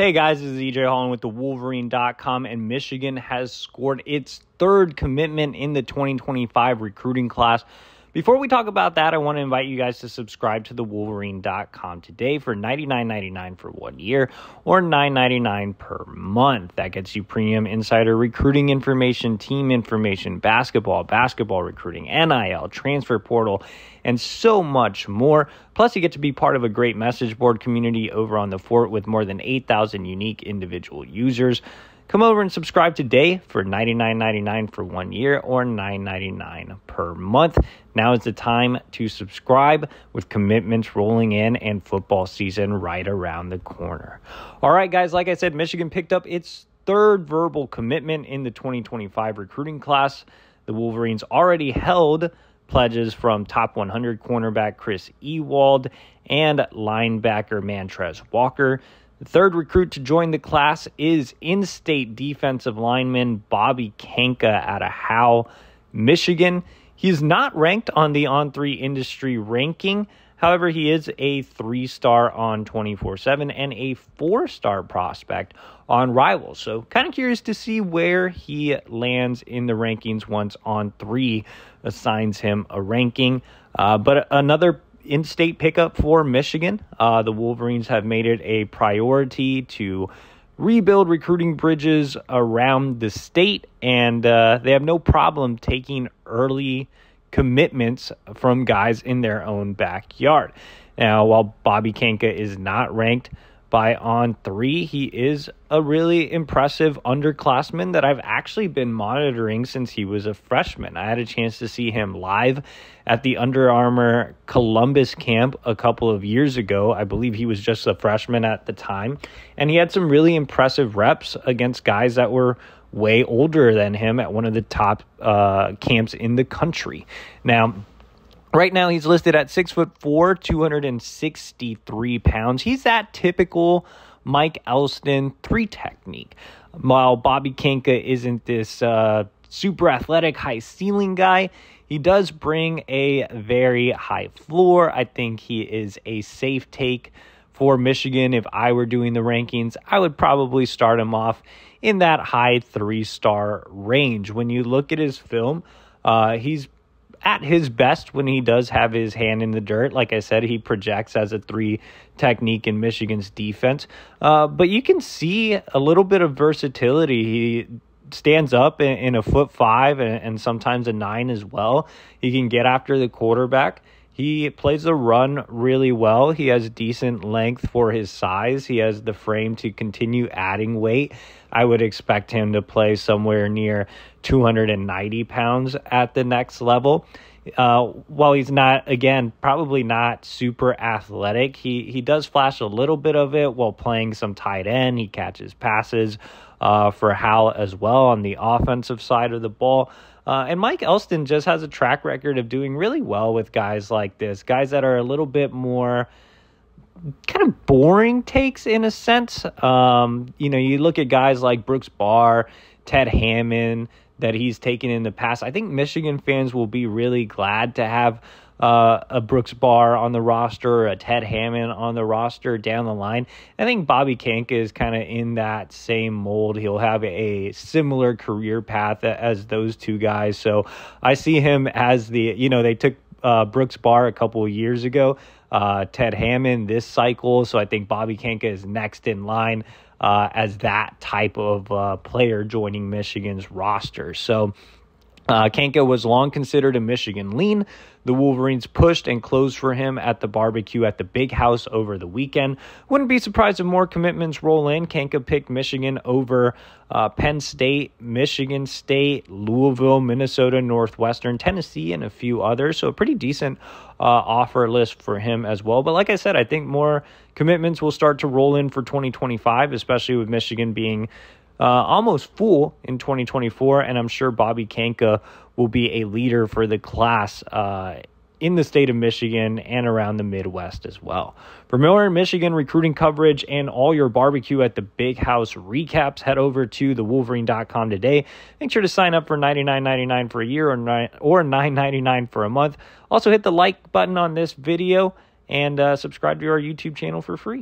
Hey guys, this is EJ Holland with TheWolverine.com, and Michigan has scored its third commitment in the 2025 recruiting class. Before we talk about that, I want to invite you guys to subscribe to TheWolverine.com today for $99.99 for 1 year or $9.99 per month. That gets you premium insider recruiting information, team information, basketball recruiting, NIL, transfer portal, and so much more. Plus, you get to be part of a great message board community over on the fort with more than 8,000 unique individual users. Come over and subscribe today for $99.99 for 1 year or $9.99 per month. Now is the time to subscribe with commitments rolling in and football season right around the corner. All right, guys, like I said, Michigan picked up its third verbal commitment in the 2025 recruiting class. The Wolverines already held pledges from top 100 cornerback Chris Ewald and linebacker Mantrez Walker. The third recruit to join the class is in-state defensive lineman Bobby Kanka out of Howe, Michigan. He's not ranked on the On3 industry ranking. However, he is a 3-star on 24/7 and a 4-star prospect on Rivals. So kind of curious to see where he lands in the rankings once On3 assigns him a ranking. But another in-state pickup for Michigan. The Wolverines have made it a priority to rebuild recruiting bridges around the state, and they have no problem taking early commitments from guys in their own backyard. Now, while Bobby Kanka is not ranked by On3, he is a really impressive underclassman that I've actually been monitoring since he was a freshman. I had a chance to see him live at the Under Armour Columbus camp a couple of years ago. I believe he was just a freshman at the time, and he had some really impressive reps against guys that were way older than him at one of the top camps in the country. Now, right now, he's listed at 6'4", 263 pounds. He's that typical Mike Elston 3 technique. While Bobby Kanka isn't this super athletic, high ceiling guy, he does bring a very high floor. I think he is a safe take for Michigan. If I were doing the rankings, I would probably start him off in that high 3-star range. When you look at his film, he's at his best when he does have his hand in the dirt. Like I said, he projects as a 3 technique in Michigan's defense. But you can see a little bit of versatility. He stands up in a 5' and sometimes a 9 as well. He can get after the quarterback. He plays the run really well. He has decent length for his size. He has the frame to continue adding weight. I would expect him to play somewhere near 290 pounds at the next level. While he's not, again, probably not super athletic, he does flash a little bit of it while playing some tight end. He catches passes for Howe as well on the offensive side of the ball. And Mike Elston just has a track record of doing really well with guys like this, guys that are a little bit more kind of boring takes in a sense. You know, you look at guys like Brooks Barr, Ted Hammond that he's taken in the past. I think Michigan fans will be really glad to have a Brooks Barr on the roster, or a Ted Hammond on the roster down the line. I think Bobby Kanka is kind of in that same mold. He'll have a similar career path as those two guys. So I see him as the, you know, they took Brooks Barr a couple of years ago, Ted Hammond this cycle. So I think Bobby Kanka is next in line as that type of player joining Michigan's roster. So Kanka was long considered a Michigan lean. The Wolverines pushed and closed for him at the barbecue at the Big House over the weekend. Wouldn't be surprised if more commitments roll in. Kanka picked Michigan over Penn State, Michigan State, Louisville, Minnesota, Northwestern, Tennessee, and a few others. So a pretty decent offer list for him as well. But like I said, I think more commitments will start to roll in for 2025, especially with Michigan being almost full in 2024, and I'm sure Bobby Kanka will be a leader for the class in the state of Michigan and around the Midwest as well. For more Michigan recruiting coverage and all your barbecue at the Big House recaps, head over to TheWolverine.com today. Make sure to sign up for $99.99 for a year or $9.99 for a month. Also, hit the like button on this video and subscribe to our YouTube channel for free.